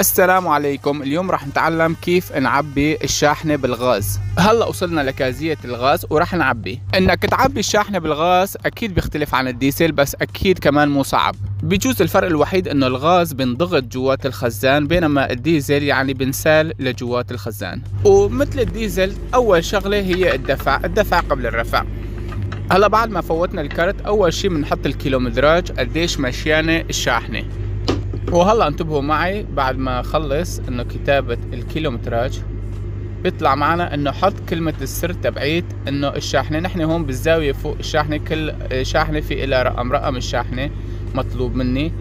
السلام عليكم. اليوم راح نتعلم كيف نعبي الشاحنة بالغاز. هلا وصلنا لكازية الغاز وراح نعبي. انك تعبي الشاحنة بالغاز اكيد بيختلف عن الديزل، بس اكيد كمان مو صعب. بيجوز الفرق الوحيد انه الغاز بنضغط جوات الخزان، بينما الديزل يعني بنسال لجوات الخزان. ومثل الديزل اول شغلة هي الدفع قبل الرفع. هلا بعد ما فوتنا الكارت، اول شي بنحط الكيلومتراج قديش مشيانة الشاحنة. وهلا انتبهوا معي، بعد ما خلص انه كتابة الكيلومتراج بيطلع معنا انه حط كلمة السر تبعيت انه الشاحنة. نحن هون بالزاوية فوق الشاحنة كل شاحنة في لها رقم الشاحنة مطلوب مني.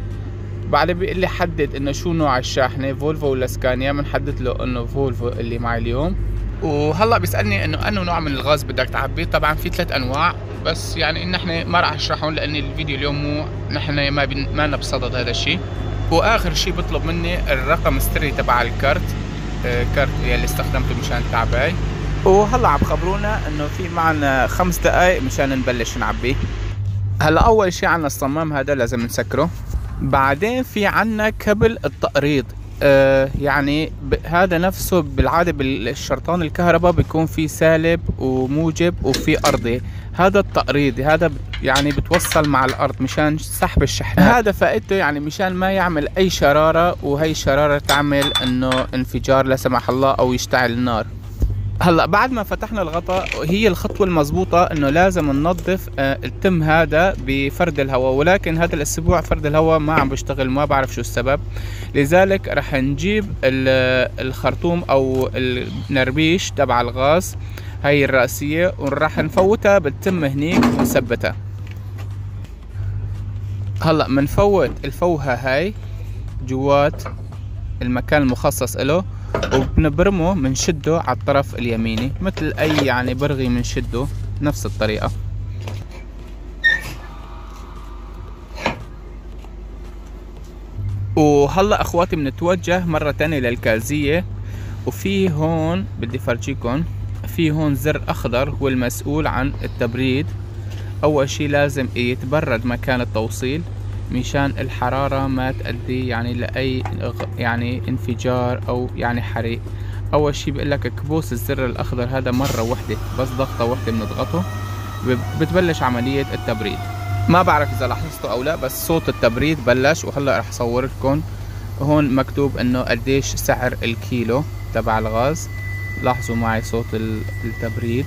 بعدين بيقول لي حدد انه شو نوع الشاحنة، فولفو ولا سكانيا. بنحدد له انه فولفو اللي معي اليوم. وهلا بيسألني انه انه نوع من الغاز بدك تعبيه. طبعا في 3 انواع، بس يعني نحن ما راح اشرحهم لان الفيديو اليوم مو نحن ما لنا بصدد هذا الشيء. واخر شيء بطلب مني الرقم السري تبع الكارت، كارت يلي استخدمته مشان تعبي. وهلا عم خبرونا انه في معنا 5 دقائق مشان نبلش نعبيه. هلا اول شيء عنا الصمام، هذا لازم نسكره. بعدين في عنا كبل التقريض، يعني هذا نفسه بالعاده بالشرطان الكهرباء بيكون في سالب وموجب وفي ارضي. هذا التقريضي هذا يعني بتوصل مع الارض مشان سحب الشحنات. هذا فائدته يعني مشان ما يعمل اي شراره، وهي الشراره تعمل انه انفجار لا سمح الله او يشتعل النار. هلا بعد ما فتحنا الغطاء، هي الخطوه المضبوطه انه لازم ننظف التم هذا بفرد الهواء، ولكن هذا الاسبوع فرد الهواء ما عم بيشتغل، ما بعرف شو السبب. لذلك رح نجيب الخرطوم او النربيش تبع الغاز، هي الراسيه، وراح نفوتها بالتم هنيك ونثبتها. هلا بنفوت الفوهه هاي جوات المكان المخصص له، وبنبرمه بنشده على الطرف اليميني مثل اي يعني برغي، بنشده نفس الطريقه. وهلا اخواتي بنتوجه مره ثانيه للكازيه. وفي هون بدي افرجيكم، في هون زر اخضر هو المسؤول عن التبريد. اول شيء لازم يتبرد مكان التوصيل مشان الحرارة ما تؤدي يعني لأي يعني انفجار أو يعني حريق. أول شي بقلك كبوس الزر الأخضر هذا مرة واحدة بس، ضغطة واحدة بنضغطه بتبلش عملية التبريد. ما بعرف إذا لاحظتوا أو لا، بس صوت التبريد بلش. وهلا رح صور لكم، هون مكتوب إنه قديش سعر الكيلو تبع الغاز. لاحظوا معي صوت التبريد.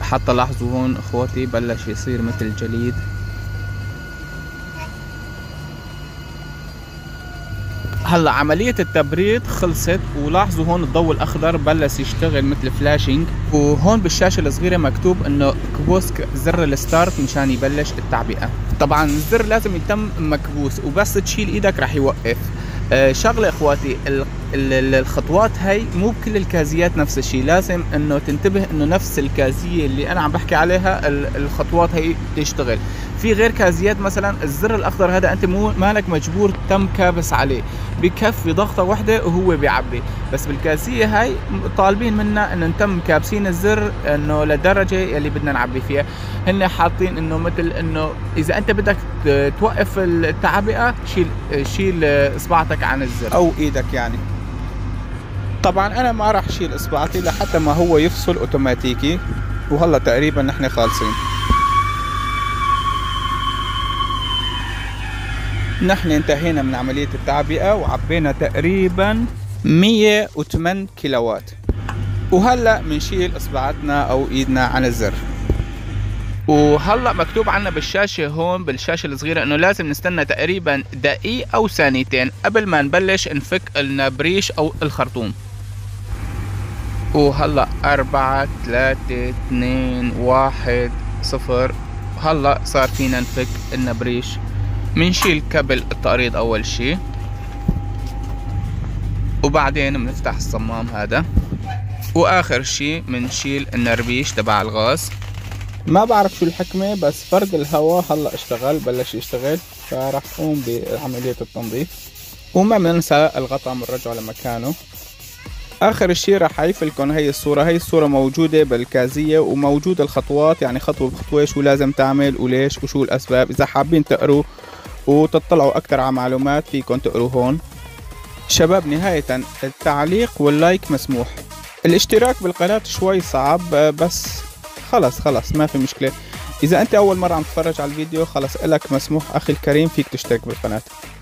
حتى لاحظوا هون اخواتي بلش يصير مثل جليد. هلا عملية التبريد خلصت، ولاحظوا هون الضوء الاخضر بلش يشتغل مثل فلاشينج. وهون بالشاشة الصغيرة مكتوب انه كبوس زر الستارت مشان يبلش التعبئة. طبعا الزر لازم يتم مكبوس، وبس تشيل ايدك رح يوقف. شغله اخواتي، الخطوات هي مو بكل الكازيات نفس الشيء، لازم انه تنتبه انه نفس الكازيه اللي انا عم بحكي عليها الخطوات هي تشتغل. في غير كازيات مثلا الزر الاخضر هذا انت مو مالك مجبور تم كابس عليه، بكفي ضغطه واحده وهو بيعبي. بس بالكازيه هي طالبين منا انه نتم كابسين الزر انه للدرجه اللي بدنا نعبي فيها. هن حاطين انه مثل انه اذا انت بدك توقف التعبئه شيل اصبعتك عن الزر او ايدك يعني. طبعا انا ما راح اشيل اصبعتي لحتى ما هو يفصل اوتوماتيكي. وهلا تقريبا نحن خالصين، نحن انتهينا من عملية التعبئة وعبينا تقريبا 108 كيلووات. وهلا بنشيل اصبعتنا او ايدنا عن الزر. وهلا مكتوب عنا بالشاشة هون بالشاشة الصغيرة انه لازم نستنى تقريبا دقيقة او ثانيتين قبل ما نبلش نفك النبريش او الخرطوم. وهلا 4 3 2 1 0. هلا صار فينا نفك النبريش. منشيل كابل التقريض اول شي، وبعدين بنفتح الصمام هذا، واخر شي منشيل النربيش تبع الغاز. ما بعرف شو الحكمة، بس فرد الهواء هلا اشتغل، بلش يشتغل، فرح قوم بعملية التنظيف. وما بننسى الغطاء بنرجعه لمكانه. اخر شي راح اعيفلكم هي الصورة. هي الصورة موجودة بالكازية وموجود الخطوات، يعني خطوة بخطوة شو لازم تعمل وليش وشو الاسباب. اذا حابين تقروا وتطلعوا اكثر على معلومات فيكم تقروا هون. شباب نهاية التعليق واللايك مسموح، الاشتراك بالقناة شوي صعب بس خلص ما في مشكلة. اذا انت اول مرة عم تتفرج على الفيديو خلص الك مسموح اخي الكريم فيك تشترك بالقناة.